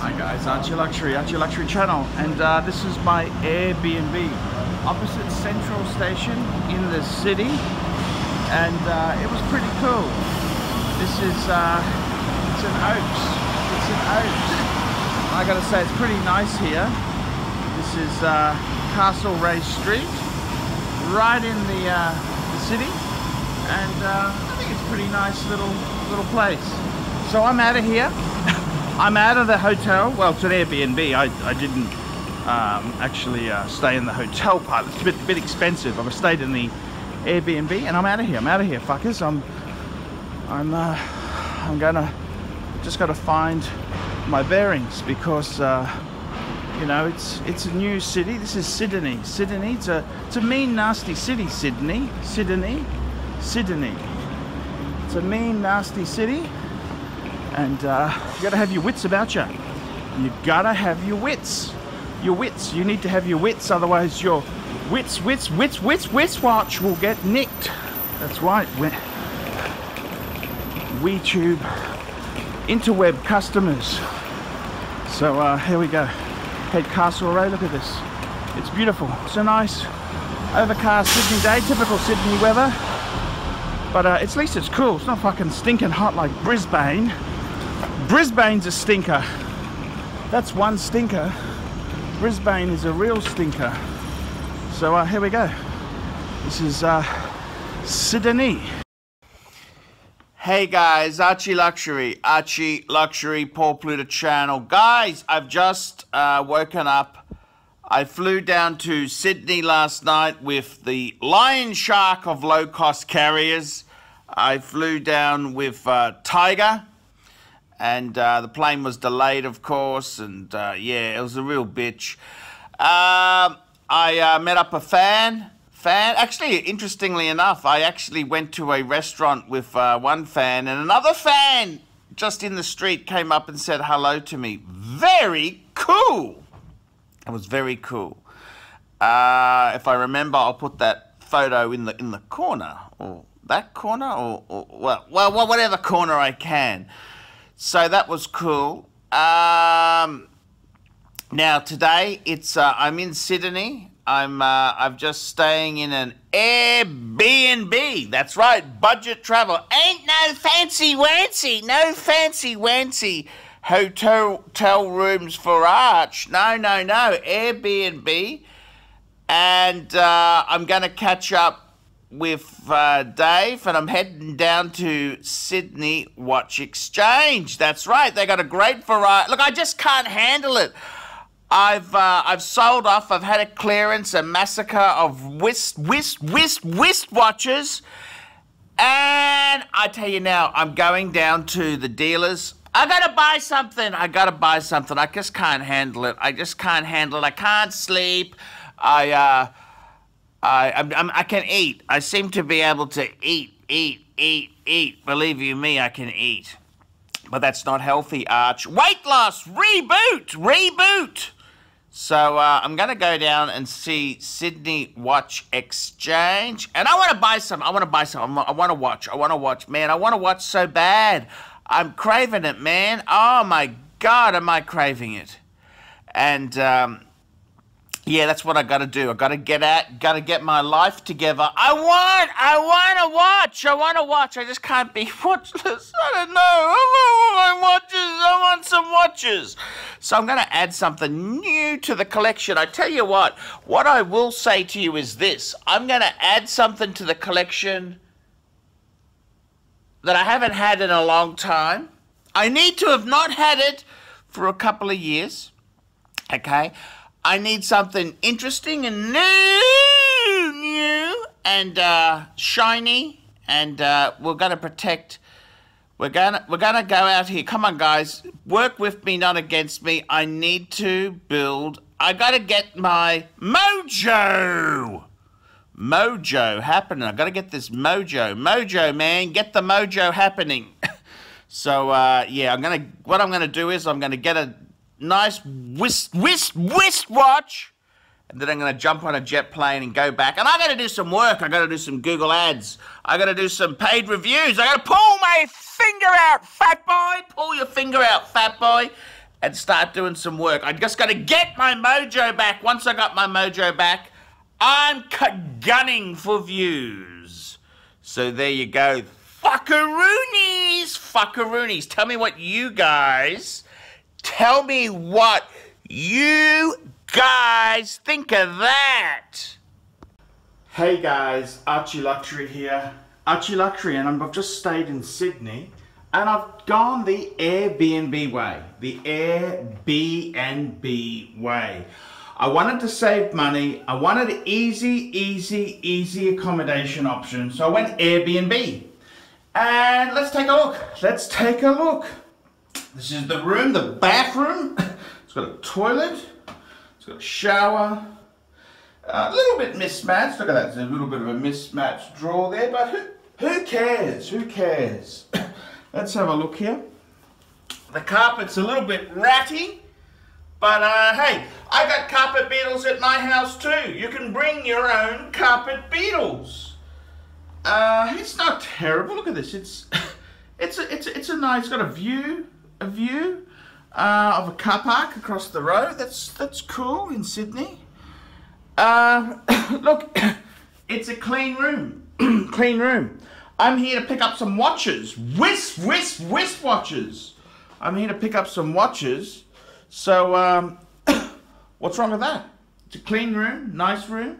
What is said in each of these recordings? Hi guys, Archie Luxury channel, and this is my Airbnb opposite Central Station in the city, and it was pretty cool. This is it's in Oaks. I gotta say, it's pretty nice here. This is Castle Ray Street, right in the city, and I think it's a pretty nice little place. So I'm out of here. I'm out of the hotel. Well, it's an Airbnb. I didn't actually stay in the hotel part. It's a bit expensive. I've stayed in the Airbnb, and I'm out of here. I'm out of here, fuckers. I'm gonna just gotta find my bearings, because you know, it's a new city. This is Sydney. Sydney. It's a mean, nasty city. Sydney. It's a mean, nasty city. And you gotta have your wits about you. You gotta have your wits. Your wits. You need to have your wits, otherwise your wristwatch will get nicked. That's right. WeTube interweb customers. So here we go. Head Castle Ray. Look at this. It's beautiful. It's a nice overcast Sydney day. Typical Sydney weather. But at least it's cool. It's not fucking stinking hot like Brisbane. Brisbane's a stinker. That's one stinker. Brisbane is a real stinker. So here we go. This is Sydney. Hey guys, Archie Luxury, Paul Pluto channel. Guys, I've just woken up. I flew down to Sydney last night with the lion shark of low-cost carriers. I flew down with Tiger. And the plane was delayed, of course, and yeah, it was a real bitch. I met up a fan. Actually, interestingly enough, I actually went to a restaurant with one fan, and another fan just in the street came up and said hello to me. Very cool. It was very cool. If I remember, I'll put that photo in the corner, or that corner, or well, whatever corner I can. So that was cool. Now today it's I'm in Sydney. I'm just staying in an Airbnb. That's right, budget travel. Ain't no fancy-wancy, hotel rooms for Arch. No, Airbnb. And I'm gonna catch up with Dave, and I'm heading down to Sydney Watch Exchange. That's right, they got a great variety. Look, I just can't handle it. I've sold off. I've had a clearance, a massacre of wristwatches, and I tell you now, I'm going down to the dealers. I gotta buy something. I just can't handle it. I can't sleep. I can eat. I seem to be able to eat. Believe you me, I can eat. But that's not healthy, Arch. Weight loss, reboot. So I'm going to go down and see Sydney Watch Exchange. And I want to buy some. I want to watch. Man, I want to watch so bad. I'm craving it, man. Oh, my God, am I craving it. And yeah, that's what I gotta do. I gotta get out, gotta get my life together. I wanna watch. I just can't be watchless. I don't know. I want some watches. So I'm gonna add something new to the collection. I tell you what I will say to you is this. I'm gonna add something to the collection that I haven't had in a long time. I need to have not had it for a couple of years, okay? I need something interesting and new and shiny, and we're gonna protect. We're gonna go out here. Come on, guys, work with me, not against me. I need to build. I gotta get my mojo happening. I gotta get this mojo, man. Get the mojo happening. So yeah, what I'm gonna do is I'm gonna get a nice wristwatch, and then I'm going to jump on a jet plane and go back. And I got to do some work. I got to do some Google ads. I got to do some paid reviews. I got to pull my finger out, fat boy. Pull your finger out, fat boy. and start doing some work. I just got to get my mojo back. Once I got my mojo back, I'm gunning for views. So there you go. Fuckaroonies! Fuckaroonies. Tell me what you guys... Tell me what you guys think of that. Hey guys, Archie Luxury here. Archie Luxury, and I've just stayed in Sydney. And I've gone the Airbnb way, the Airbnb way. I wanted to save money. I wanted easy accommodation options. So I went Airbnb. And let's take a look. Let's take a look. This is the room, the bathroom. It's got a toilet. It's got a shower. A little bit mismatched. Look at that. There's a little bit of a mismatched drawer there. But who cares? Who cares? Let's have a look here. The carpet's a little bit ratty, but hey, I got carpet beetles at my house too. You can bring your own carpet beetles. It's not terrible. Look at this. It's a nice. It's got a view of a car park across the road. That's cool in Sydney. Look, it's a clean room. Clean room. I'm here to pick up some watches. Wisp watches. I'm here to pick up some watches. So, what's wrong with that? It's a clean room, nice room.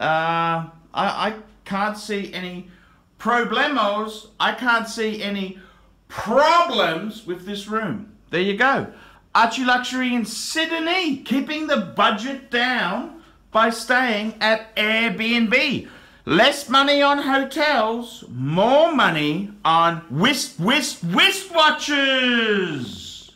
I can't see any problemos. I can't see any problems with this room. There you go. Archie Luxury in Sydney, keeping the budget down by staying at Airbnb. Less money on hotels, more money on wisp watches.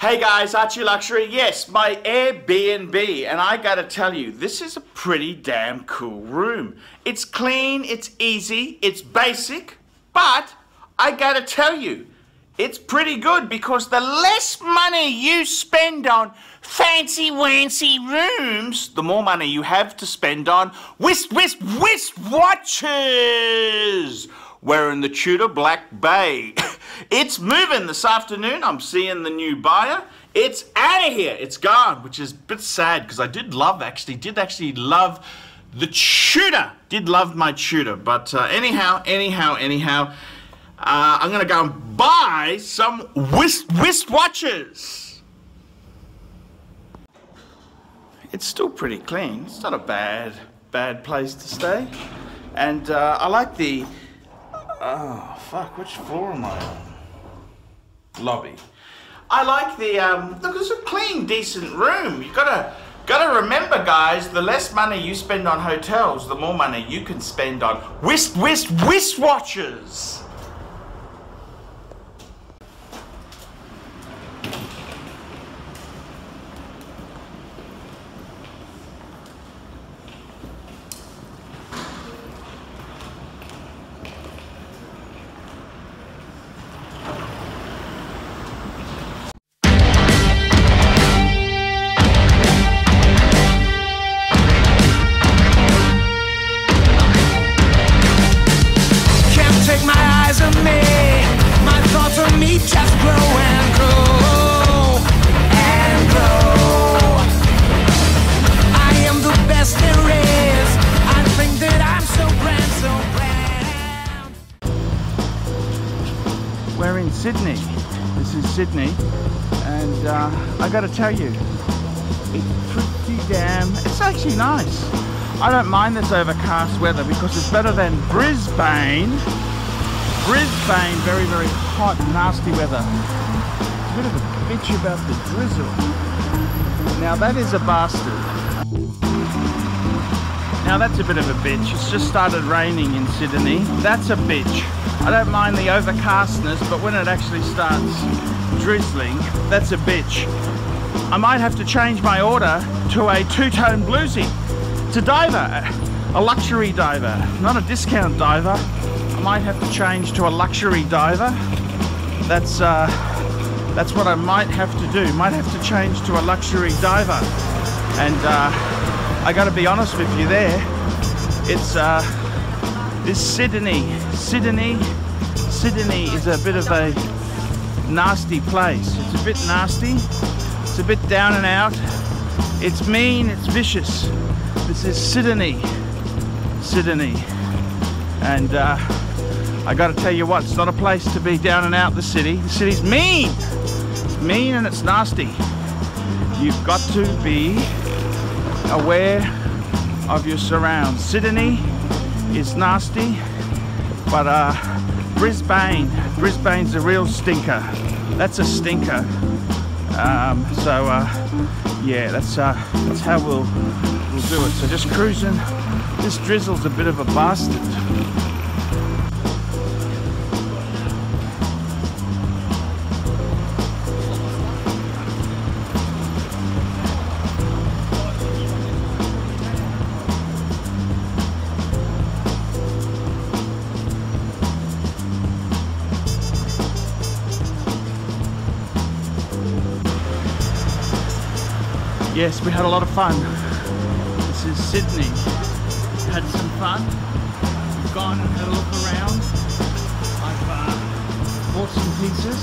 Hey guys, Archie Luxury. Yes, my Airbnb. And I gotta tell you, this is a pretty damn cool room. It's clean, it's easy, it's basic. But I gotta tell you, it's pretty good, because the less money you spend on fancy-wancy rooms, the more money you have to spend on wisp watches. We're in the Tudor Black Bay. It's moving this afternoon. I'm seeing the new buyer. It's out of here. It's gone, which is a bit sad, because I did actually love the Tudor. Did love my Tudor. But anyhow. I'm going to go and buy some wisp watches. It's still pretty clean. It's not a bad place to stay. And I like the... Oh, fuck, which floor am I on? Lobby. I like the... look, it's a clean, decent room. You've got to remember, guys, the less money you spend on hotels, the more money you can spend on wisp watches. We're in Sydney. This is Sydney, and I gotta tell you, it's pretty damn, it's actually nice. I don't mind this overcast weather, because it's better than Brisbane. Brisbane, very, very hot, nasty weather. It's a bit of a bitch about the drizzle. Now that is a bastard. Now that's a bit of a bitch. It's just started raining in Sydney. That's a bitch. I don't mind the overcastness, but when it actually starts drizzling, that's a bitch. I might have to change my order to a two-tone bluesy. It's a diver, a luxury diver, not a discount diver. I might have to change to a luxury diver. That's what I might have to do. Might have to change to a luxury diver. And I gotta be honest with you there, it's this Sydney is a bit of a nasty place. It's a bit nasty, it's a bit down and out, it's mean, it's vicious. This is Sydney, and I gotta tell you what, it's not a place to be down and out. The city's mean, it's mean and it's nasty. You've got to be aware of your surrounds. Sydney is nasty, but Brisbane's a real stinker. That's a stinker. Yeah, that's how we'll do it. So just cruising. This drizzle's a bit of a bastard. Yes, we had a lot of fun. This is Sydney. Had some fun. We've gone and had a look around. I've bought some pieces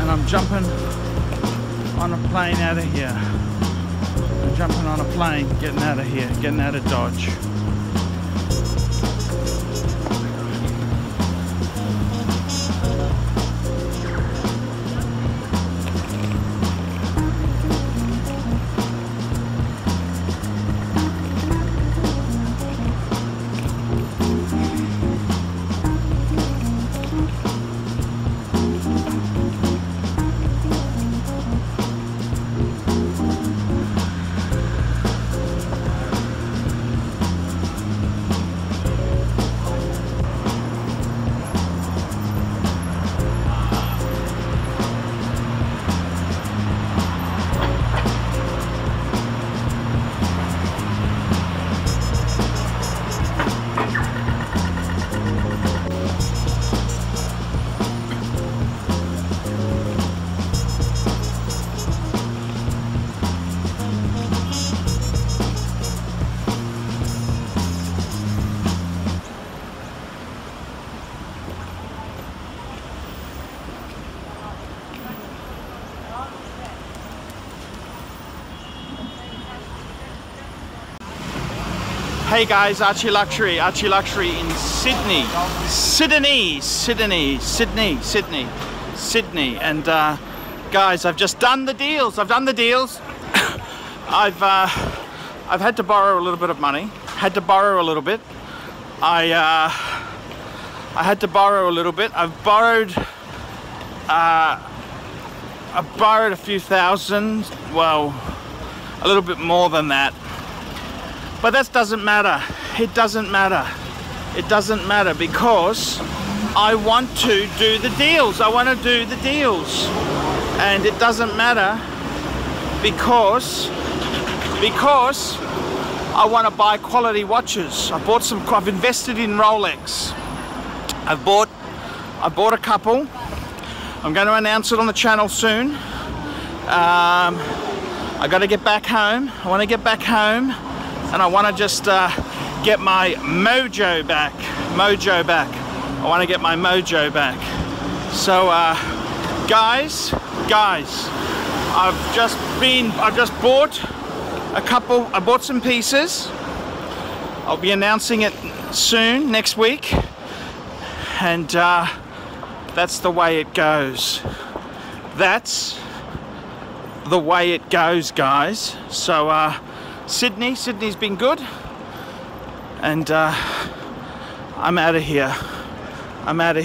and I'm jumping on a plane out of here. I'm jumping on a plane, getting out of here, getting out of Dodge. Hey guys, Archie Luxury in Sydney. And guys, I've just done the deals. I've had to borrow a little bit of money. I've borrowed. I borrowed a few thousand. Well, a little bit more than that. But that doesn't matter. It doesn't matter because I want to do the deals. And it doesn't matter because I want to buy quality watches. I've invested in Rolex. I bought a couple. I'm going to announce it on the channel soon. I got to get back home. I want to get back home. And I want to just get my mojo back. I want to get my mojo back. So, guys, I've just bought a couple. I bought some pieces. I'll be announcing it soon, next week. And that's the way it goes. That's the way it goes, guys. So. Sydney's been good, and I'm out of here. Gotta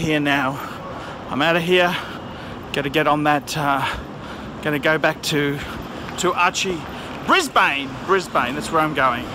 get on that. Gonna go back to Archie, Brisbane. That's where I'm going.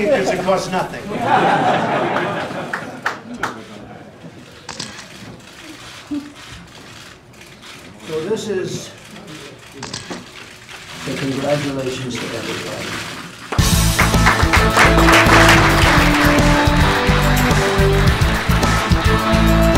you because it costs nothing. So this is the congratulations to everybody. We'll be right back.